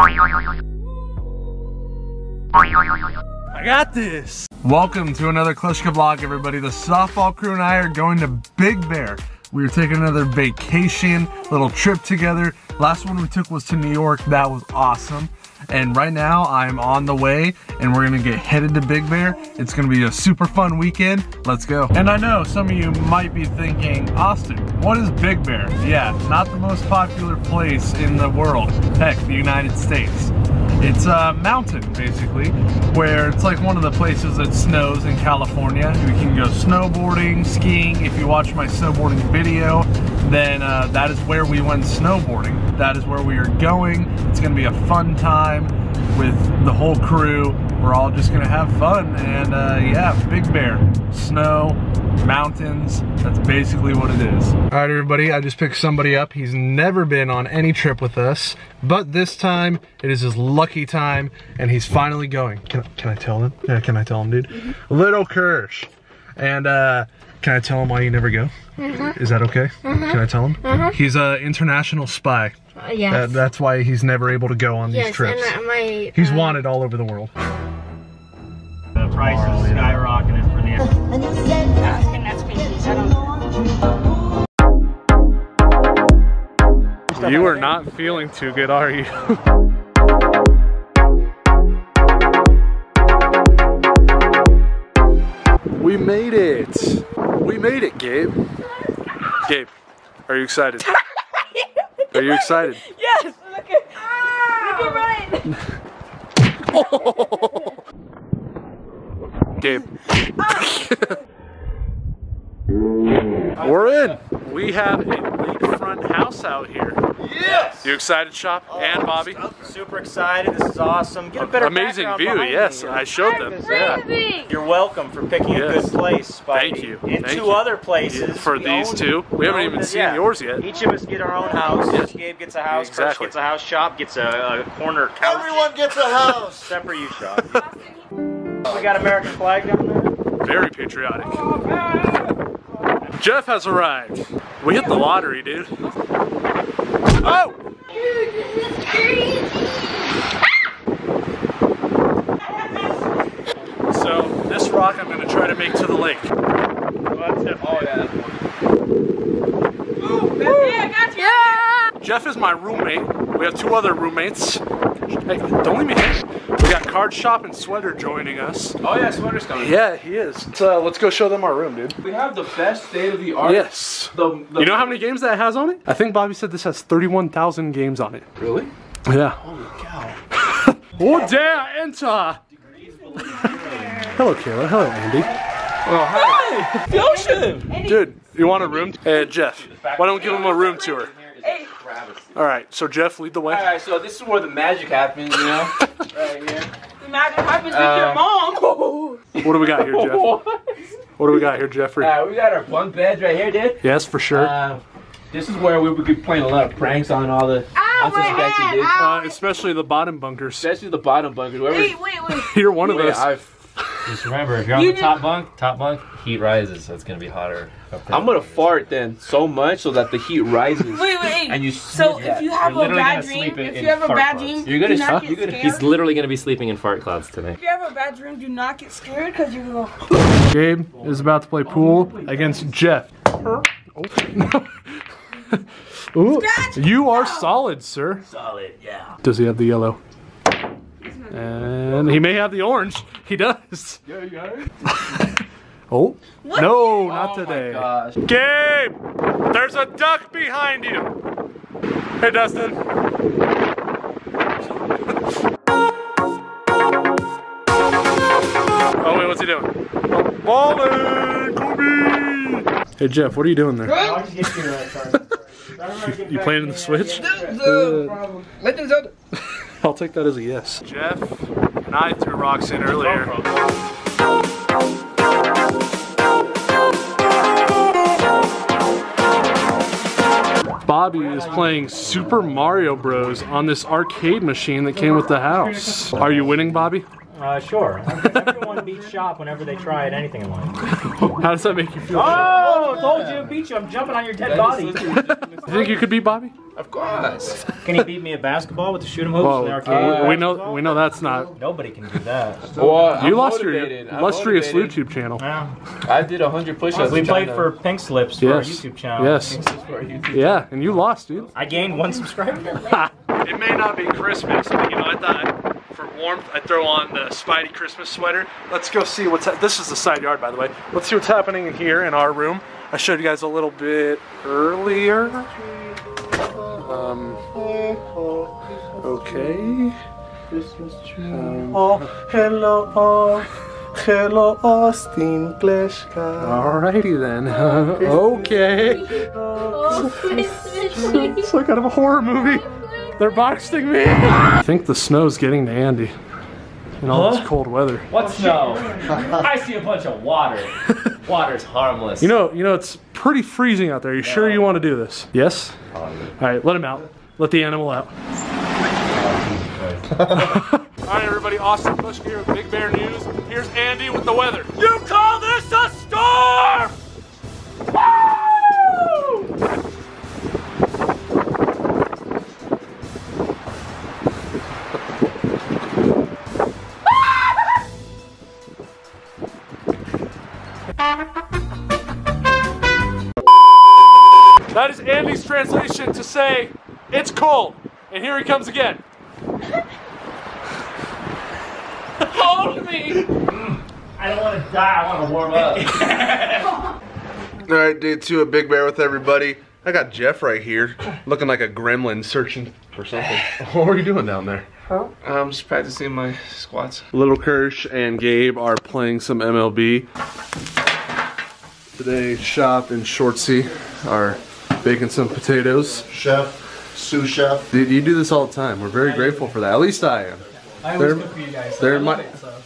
I got this. Welcome to another Kleschka vlog, everybody. The softball crew and I are going to Big Bear. We were taking another vacation, little trip together. Last one we took was to New York. That was awesome. And right now I'm on the way and we're gonna get headed to Big Bear. It's gonna be a super fun weekend. Let's go. And I know some of you might be thinking, Austin, what is Big Bear? Yeah, not the most popular place in the world. Heck, the United States. It's a mountain, basically, where it's like one of the places that snows in California. You can go snowboarding, skiing. If you watch my snowboarding video, then that is where we went snowboarding. That is where we are going. It's gonna be a fun time with the whole crew. We're all just gonna have fun, and yeah, Big Bear, snow, mountains, that's basically what it is. All right, everybody, I just picked somebody up. He's never been on any trip with us, but this time it is his lucky time, and he's finally going. Can I tell him? Yeah, can I tell him, dude? Mm-hmm. Lil Kersh. And can I tell him why you never go? Mm-hmm. Is that okay? Mm-hmm. Can I tell him? Mm-hmm. He's an international spy. Yes. That's why he's never able to go on these trips. And he's wanted all over the world. The price is skyrocketing for the and that's because I don't. You are not feeling too good, are you? We made it. We made it, Gabe. Gabe, are you excited? Are you excited? Yes. Look at right. Gabe. We're in. We have a lakefront house out here. Yes. You excited, Shop and Bobby? I'm super excited. This is awesome. Get a better amazing view. Yes, I showed them. Yeah. You're welcome for picking a good place, Bobby. Thank you. And two other places for these two. We haven't even seen yours yet. Each of us get our own house. Each Gabe gets a house. Exactly. Gets a house. Shop gets a corner couch. Everyone gets a house. Except for you, Shop. We got American flag down there. Very patriotic. Oh, man. Jeff has arrived. We hit the lottery, dude. Oh! Dude, this is crazy. So this rock I'm gonna try to make to the lake. Well, that's oh yeah, that's one. Ooh, that's me, I got you. Yeah. Jeff is my roommate. We have two other roommates. Hey, don't leave me hang. We got Card Shop and Sweater joining us. Oh yeah, Sweater's coming. Yeah, he is. Let's go show them our room, dude. We have the best state-of-the-art. Yes. You know how many games that has on it? I think Bobby said this has 31,000 games on it. Really? Yeah. Holy cow. Oh, damn, enter. Hello, Kayla. Hello, Andy. Oh, hi. Hey, Ocean. Dude, you want a room? Hey, Jeff, why don't we give him a room tour? All right, so Jeff, lead the way. All right, so this is where the magic happens, you know? Right here. The magic happens with your mom. What do we got here, Jeff? What do we got here, Jeffrey? We got our bunk beds right here, dude. Yes, for sure. This is where we would be playing a lot of pranks on all the unsuspecting dudes. Especially the bottom bunkers. Especially the bottom bunkers. Wait. You're one of those. Just remember, if you're on the top bunk, heat rises, so it's gonna be hotter. I'm gonna fart then so much so that the heat rises. Wait. And you so if you have a bad dream, you're gonna he's literally gonna be sleeping in fart clouds tonight. If you have a bad dream, do not get scared because you're gonna. Gabe is about to play pool against Jeff. Ooh, you are solid, sir. Solid, yeah. Does he have the yellow? And he may have the orange. He does. Yeah, you got it. Oh. What? No, not today. My gosh. Gabe, there's a duck behind you. Hey, Dustin. Oh, wait, what's he doing? Balling, Kobe. Hey, Jeff, what are you doing there? I'll just get you right, sorry. You playing in the Switch? No problem. I'll take that as a yes. Jeff and I threw rocks in earlier. Bobby is playing Super Mario Bros. On this arcade machine that came with the house. Are you winning, Bobby? Sure. Everyone beats shop whenever they try at anything in life. How does that make you feel? Oh, told you to beat you. I'm jumping on your dead body. You think you could beat Bobby? Of course. Can he beat me at basketball with the shoot 'em hoops in the arcade? We know that's not. Nobody can do that. Well, you lost your illustrious YouTube channel. Yeah. I did 100 push-ups. We played for Pink Slips for our YouTube channel. Yes. Pink Slips for our YouTube channel. Yeah, and you lost, dude. I gained 1 subscriber. It may not be Christmas, but you know, I thought for warmth, I'd throw on the Spidey Christmas sweater. Let's go see what's happening. This is the side yard, by the way. Let's see what's happening in here in our room. I showed you guys a little bit earlier. Okay. Christmas tree. Oh, hello, hello, Austin Kleschka. Alrighty then. Okay. Oh, Christmas tree. It's like out of a horror movie. They're boxing me! I think the snow's getting to Andy in all this cold weather. What snow? I see a bunch of water. Water's harmless. You know, it's pretty freezing out there. You sure you want to do this? Yes? Alright, let him out. Let the animal out. Alright everybody, Austin Kleschka here with Big Bear News. Here's Andy with the weather. You call this a storm? Woo! That is Andy's translation to say, it's cold. And here he comes again. Hold me! I don't want to die, I want to warm up. Alright, day 2 of Big Bear with everybody. I got Jeff right here, looking like a gremlin searching for something. What were you doing down there? Huh? I'm just practicing my squats. Lil Kersh and Gabe are playing some MLB. Today, Shop and Shortsy are baking some potatoes. Chef, sous chef. Dude, you do this all the time. We're very grateful for that. At least I am. I always cook for you guys.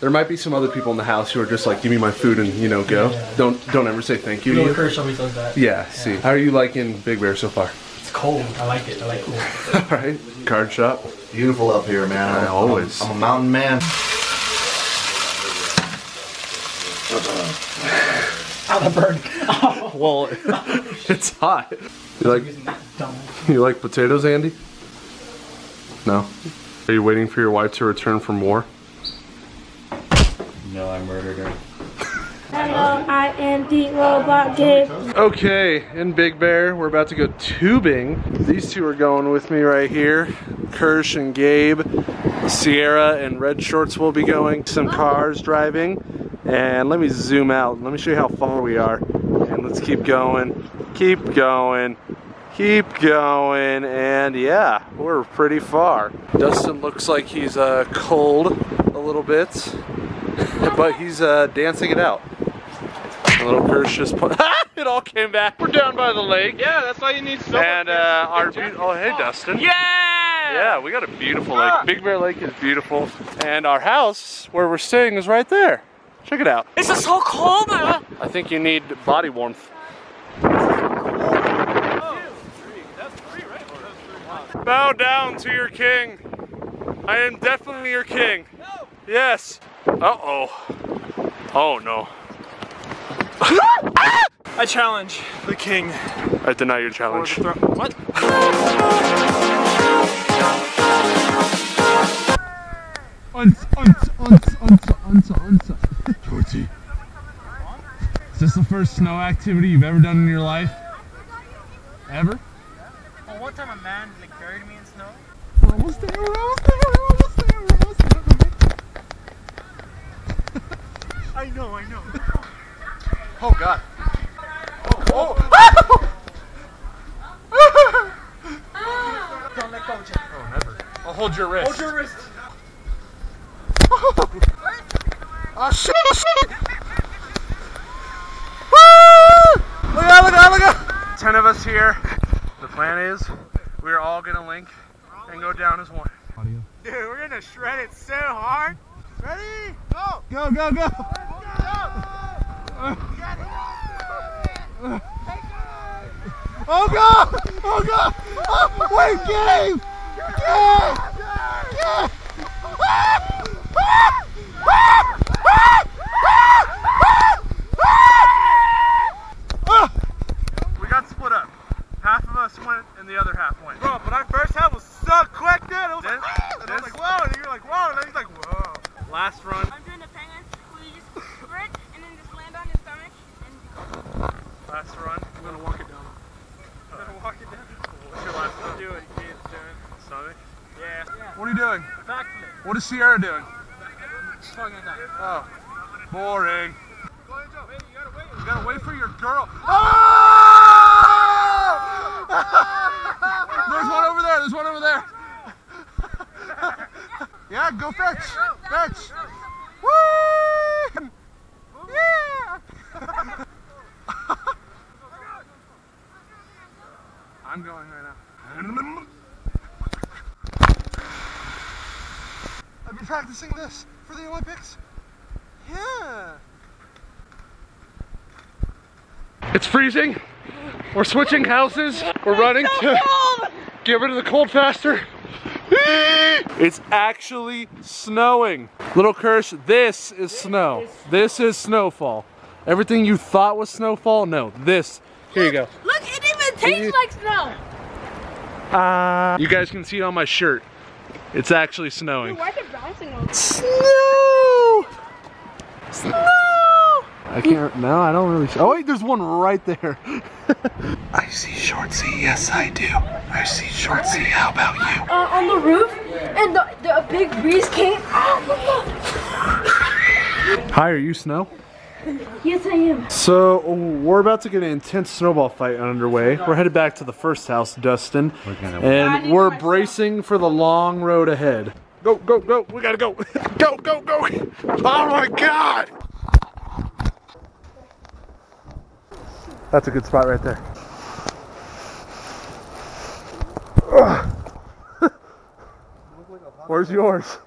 There might be some other people in the house who are just like, give me my food and you know go. Yeah. Don't ever say thank you. Lil Kersh always does that. Yeah. See. How are you liking Big Bear so far? It's cold. I like it. I like cool. All right. Card shop. Beautiful up here, man. I always. I'm a mountain man. Out of burn. Well, it's hot. You like potatoes, Andy? No. Are you waiting for your wife to return from war? No, I murdered her. Hello, I am the robot Gabe. Okay, in Big Bear, we're about to go tubing. These two are going with me right here. Kersh and Gabe. Sierra and Red Shorts will be going. Some cars driving. And let me zoom out. Let me show you how far we are. And let's keep going. Keep going. Keep going. And yeah, we're pretty far. Dustin looks like he's cold a little bit. But he's dancing it out. A little Kersh just put. It all came back. We're down by the lake. Yeah, that's why you need so much. And our beautiful. Oh, hey, Dustin. Yeah! Yeah, we got a beautiful lake. Big Bear Lake is beautiful. And our house, where we're staying, is right there. Check it out. This is so cold! I think you need body warmth. Bow down to your king. I am definitely your king. No. Yes. Uh-oh. Oh no. I challenge the king. I deny your challenge. What? Unsa. Shorty. Is this the first snow activity you've ever done in your life? Ever? Oh, one time a man carried me in snow. We're almost there, we're almost there. I know. Oh god. Oh. Don't let go, Jack. Oh, never. I'll hold your wrist. Hold your wrist. Oh shit! Woo! Look out! 10 of us here. The plan is we are all gonna link and go down as one. Dude, we're gonna shred it so hard. Ready? Go! Go! Let's go! Oh god! Oh, wait, Gabe! like, whoa, and you're like, whoa, and then he's like, whoa. Last run. I'm doing the penguin where you just sprint and then just land on your stomach and you... Last run. I'm gonna walk it down. I'm gonna walk it down. What's your last run? Do it, dude. Stomach? Yeah. What are you doing? Backflip. What is Sierra doing? Talking about. Oh. Boring. Go ahead and jump. Wait, you gotta wait. You gotta wait for your girl. Oh! There's one over there. There's one over there. Yeah, go fetch. Fetch. Woo! Yeah! I'm going right now. I've been practicing this for the Olympics. Yeah. It's freezing. We're switching houses. We're running to get rid of the cold faster. It's actually snowing. Lil Kersh, this is snow. This is snowfall. Everything you thought was snowfall, no, this. Here you go. Look, it even tastes like snow. You guys can see it on my shirt. It's actually snowing. Dude, why is it bouncing on it? Snow! Snow! I can't, no, I don't really, oh wait, there's one right there. I see Shortsy, yes I do. I see Shortsy, how about you? On the roof, and the big breeze came. Hi, are you snow? Yes, I am. So, we're about to get an intense snowball fight underway. We're headed back to the first house, Dustin. And we're bracing for the long road ahead. Go, go, go, we gotta go. Go, go, go. Oh my God. That's a good spot right there. Where's yours?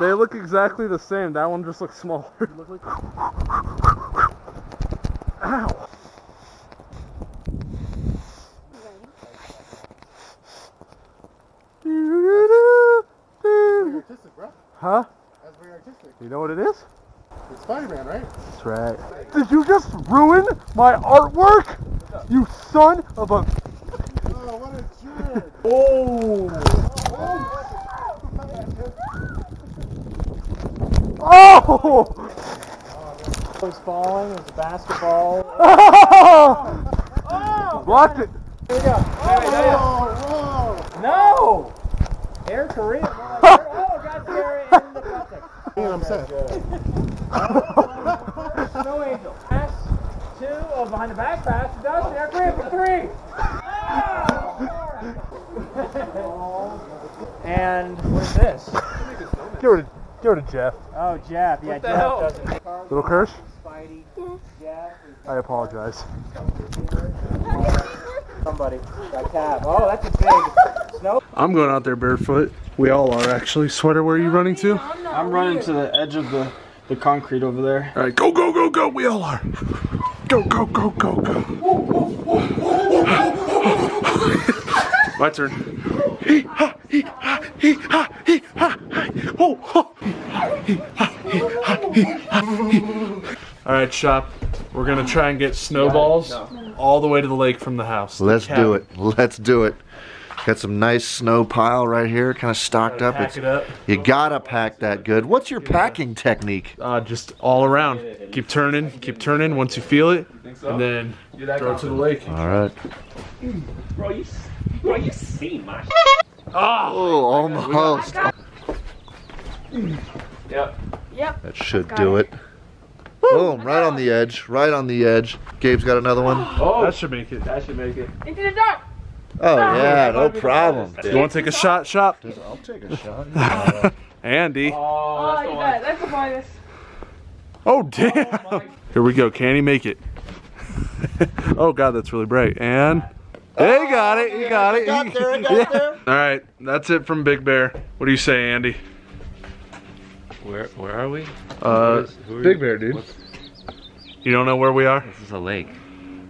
They look exactly the same. That one just looks smaller. Ow. Huh? That's very artistic. You know what it is? It's Spider-Man, right? That's right. Did you just ruin my artwork? You son of a... Oh, what a jerk. Oh. Oh! He's falling, it's a basketball. Oh! Blocked it. Here we go. No! Air Korea. More like Air... Oh, got Terry in the Celtic. I'm set. No angel. Pass two of behind the back pass. Dustin, Air Korea for three. Oh! And what's this? Give it to Jeff. Oh, Jeff. Yeah, Jeff doesn't. Lil Kersh? Spidey. Jeff. I apologize. Somebody. Oh, that's a big snow. I'm going out there barefoot. We all are, actually. Sweater, where are you running to? I'm running to the edge of the concrete over there. All right, go, go, go, go. We all are. Go, go, go, go, go. My turn. Hee ha, hee ha, hee ha, hee ha, ho, ho. Hee ha, hee ha, hee ha, hee. All right, shop. We're gonna try and get snowballs all the way to the lake from the house. Let's do it. Let's do it. Got some nice snow pile right here, kind of stocked up. You gotta pack that good. What's your packing technique? Just all around. Keep turning once you feel it, and then throw it to the lake. All right. Bro, you see my shit. Oh, almost. Yep. Yep. That should do it. Boom, right on the edge, right on the edge. Gabe's got another one. Oh, that should make it. That should make it. Into the dark. Oh yeah, no problem. You want to take a shot, Shop? I'll take a shot. Andy. Oh, you got it. That's the bonus. Oh damn! Oh, here we go. Can he make it? Oh god, that's really bright. And he got it. He got it. Got there. Got there. All right, that's it from Big Bear. What do you say, Andy? Where are we? Who are Big Bear, dude. You don't know where we are? This is a lake.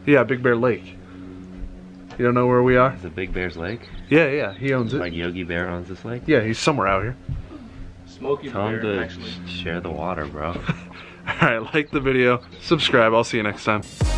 Yeah, Big Bear Lake. You don't know where we are? Is it Big Bear's lake? Yeah, yeah, he owns it. Like Yogi Bear owns this lake? Yeah, he's somewhere out here. Smokey Bear, actually. Tell him to share the water, bro. Alright, like the video, subscribe, I'll see you next time.